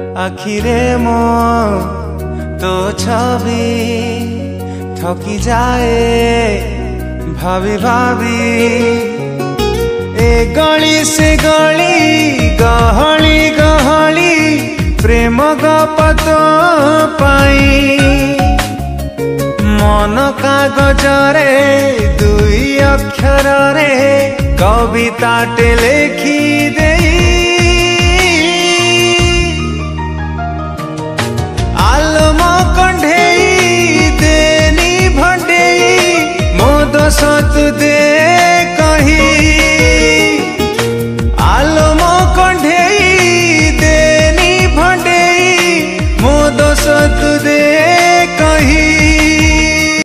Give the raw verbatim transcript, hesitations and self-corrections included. आखिरे मो तो छवि थकी जाए भाभी भाभी ए गली से गली गहली गहली प्रेम गपत पाई मन कागजरे दुई अक्षर रे कविता टे लिखी दे आलम कंढे देनी भंडे मोद।